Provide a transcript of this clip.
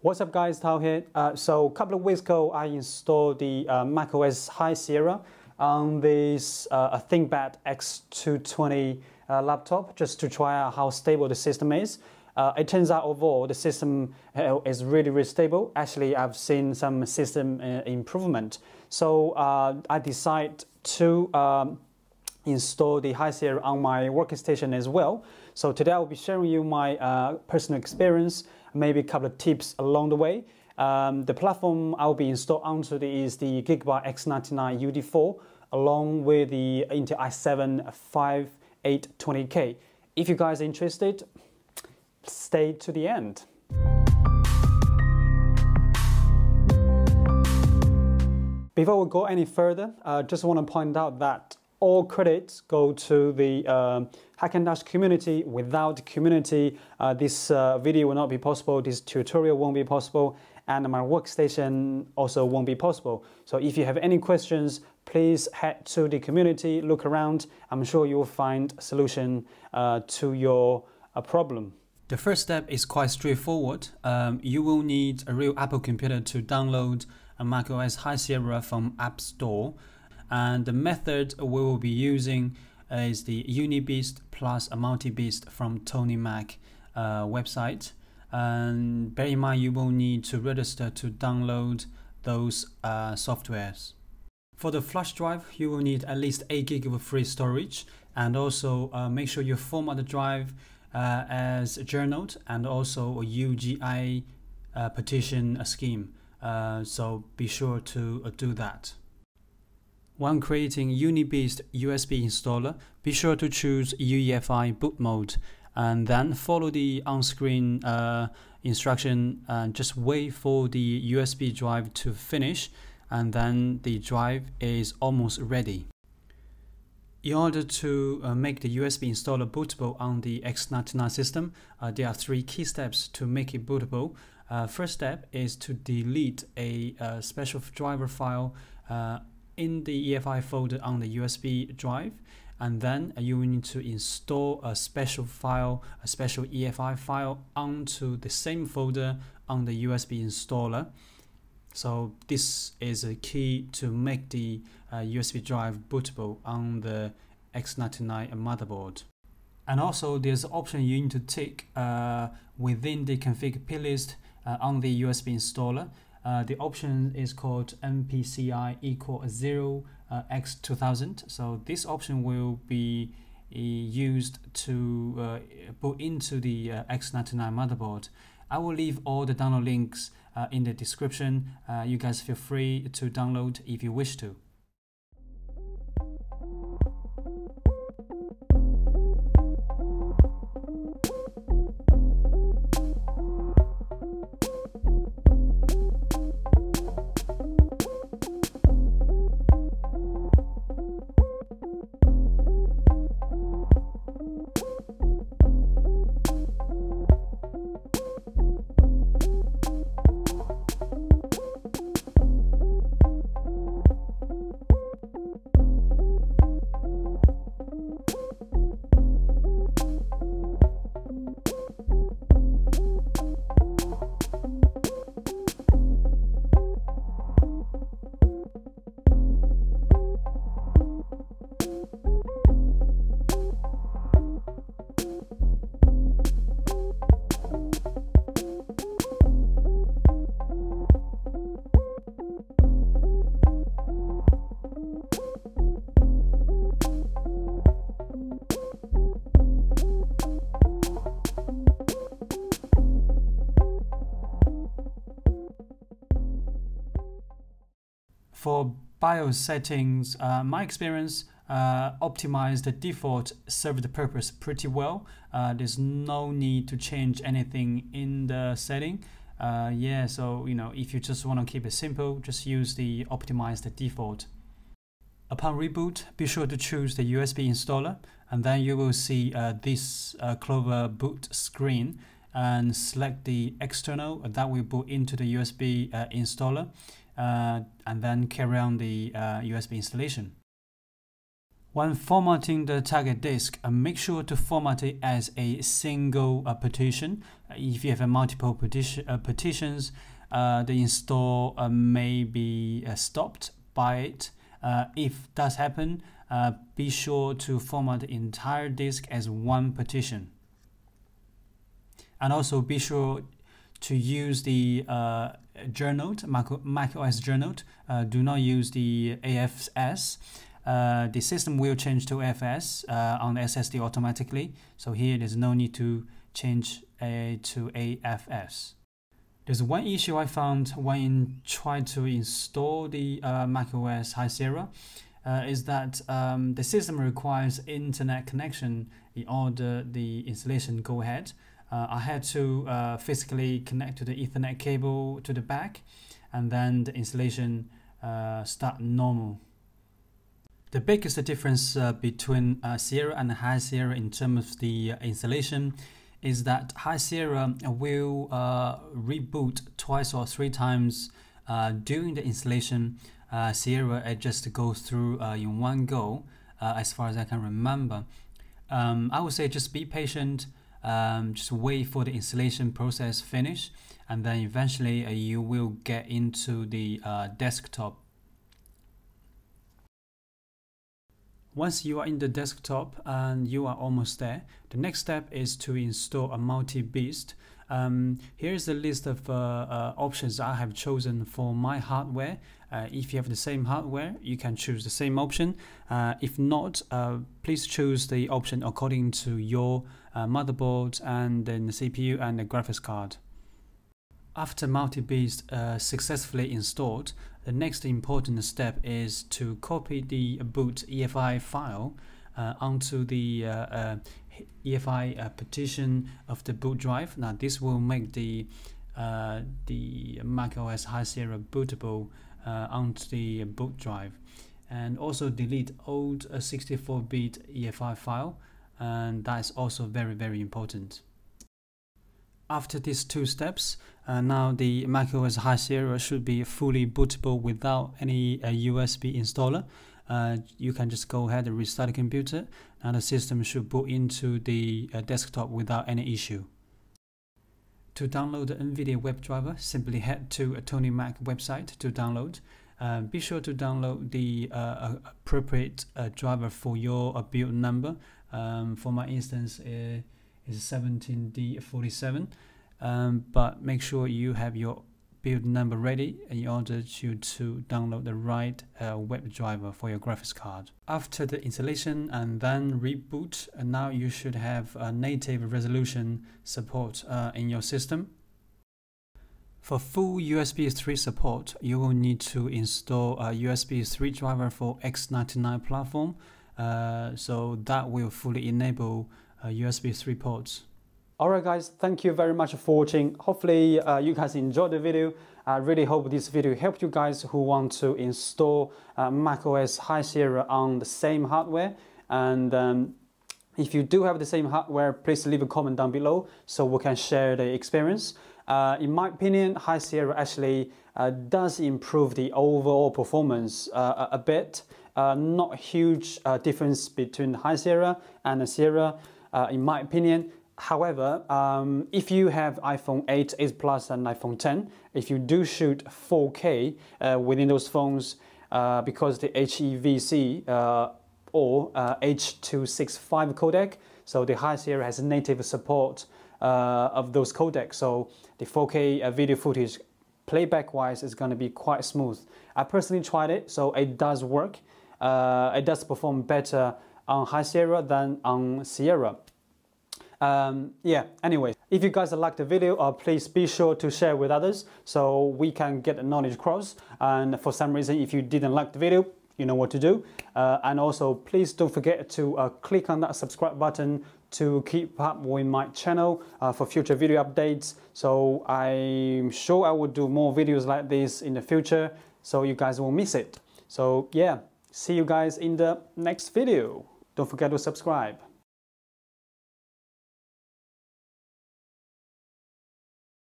What's up guys, Tao here. So a couple of weeks ago I installed the macOS High Sierra on this ThinkPad X220 laptop just to try out how stable the system is. It turns out overall the system is really stable. Actually I've seen some system improvement. So I decided to install the High Sierra on my workstation as well. So today I'll be sharing you my personal experience, maybe a couple of tips along the way. The platform I'll be installed onto is the Gigabyte X99 UD4 along with the Intel i7-5820K. If you guys are interested, stay to the end. Before we go any further, I just want to point out that all credits go to the Hackintosh community. Without the community, this video will not be possible, this tutorial won't be possible, and my workstation also won't be possible. So if you have any questions, please head to the community, look around. I'm sure you'll find a solution to your problem. The first step is quite straightforward. You will need a real Apple computer to download a macOS High Sierra from App Store. And the method we will be using is the UniBeast plus a MultiBeast from Tony Mac website. And bear in mind, you will need to register to download those softwares. For the flash drive, you will need at least 8 GB of free storage, and also make sure you format the drive as Journaled and also a UEFI partition scheme. So be sure to do that. When creating UniBeast USB installer, be sure to choose UEFI boot mode and then follow the on-screen instruction and just wait for the USB drive to finish, and then the drive is almost ready. In order to make the USB installer bootable on the X99 system, there are 3 key steps to make it bootable. First step is to delete a special driver file in the EFI folder on the USB drive, and then you will need to install a special file, a special EFI file onto the same folder on the USB installer. So this is a key to make the USB drive bootable on the X99 motherboard. And also there's an option you need to tick within the config plist on the USB installer. The option is called MPCI equal 0 X2000. So this option will be used to put into the X99 motherboard. I will leave all the download links in the description. You guys feel free to download if you wish to. For BIOS settings, my experience optimized the default serve the purpose pretty well. There's no need to change anything in the setting. Yeah, so you know, if you just want to keep it simple, just use the optimized default. Upon reboot, be sure to choose the USB installer, and then you will see this Clover boot screen, and select the external that will boot into the USB installer. And then carry on the USB installation. When formatting the target disk, make sure to format it as a single partition. If you have multiple partitions, the install may be stopped by it. If that does happen, be sure to format the entire disk as one partition. And also be sure to use the journaled, macOS journaled. Do not use the AFS. The system will change to AFS on the SSD automatically. So here there's no need to change to AFS. There's one issue I found when trying to install the macOS High Sierra is that the system requires internet connection in order the installation go ahead. I had to physically connect to the Ethernet cable to the back, and then the installation start normal. The biggest difference between Sierra and High Sierra in terms of the installation is that High Sierra will reboot twice or three times during the installation. Sierra it just goes through in one go, as far as I can remember. I would say just be patient, just wait for the installation process finish, and then eventually you will get into the desktop. Once you are in the desktop and you are almost there, the next step is to install a MultiBeast. Here's the list of options I have chosen for my hardware. If you have the same hardware, you can choose the same option. If not, please choose the option according to your motherboard and then the CPU and the graphics card. After MultiBeast successfully installed, the next important step is to copy the boot EFI file onto the EFI partition of the boot drive. Now this will make the macOS High Sierra bootable onto the boot drive. And also delete old 64-bit EFI file, and that's also very, very important. After these two steps, now the macOS High Sierra should be fully bootable without any USB installer. You can just go ahead and restart the computer, and the system should boot into the desktop without any issue. To download the NVIDIA WebDriver, simply head to a Tony Mac website to download. Be sure to download the appropriate driver for your build number. For my instance, is 17D47, but make sure you have your build number ready in order to download the right web driver for your graphics card. After the installation and then reboot, and now you should have native resolution support in your system. For full USB 3 support, you will need to install a USB 3 driver for X99 platform, so that will fully enable USB 3 ports. Alright guys, thank you very much for watching. Hopefully you guys enjoyed the video. I really hope this video helped you guys who want to install macOS High Sierra on the same hardware. And if you do have the same hardware, please leave a comment down below so we can share the experience. In my opinion, High Sierra actually does improve the overall performance a bit. Not huge difference between High Sierra and the Sierra, in my opinion. However, if you have iPhone 8, 8 Plus and iPhone 10, if you do shoot 4K within those phones, because the HEVC or H265 codec, so the High Sierra has native support of those codecs, so the 4K video footage playback wise is going to be quite smooth. I personally tried it, so it does work. It does perform better on High Sierra than on Sierra. Yeah, anyway, if you guys like the video, please be sure to share with others so we can get the knowledge across. And for some reason, if you didn't like the video, you know what to do. And also, please don't forget to click on that subscribe button to keep up with my channel for future video updates. So I'm sure I will do more videos like this in the future, so you guys won't miss it. So yeah, see you guys in the next video. Don't forget to subscribe.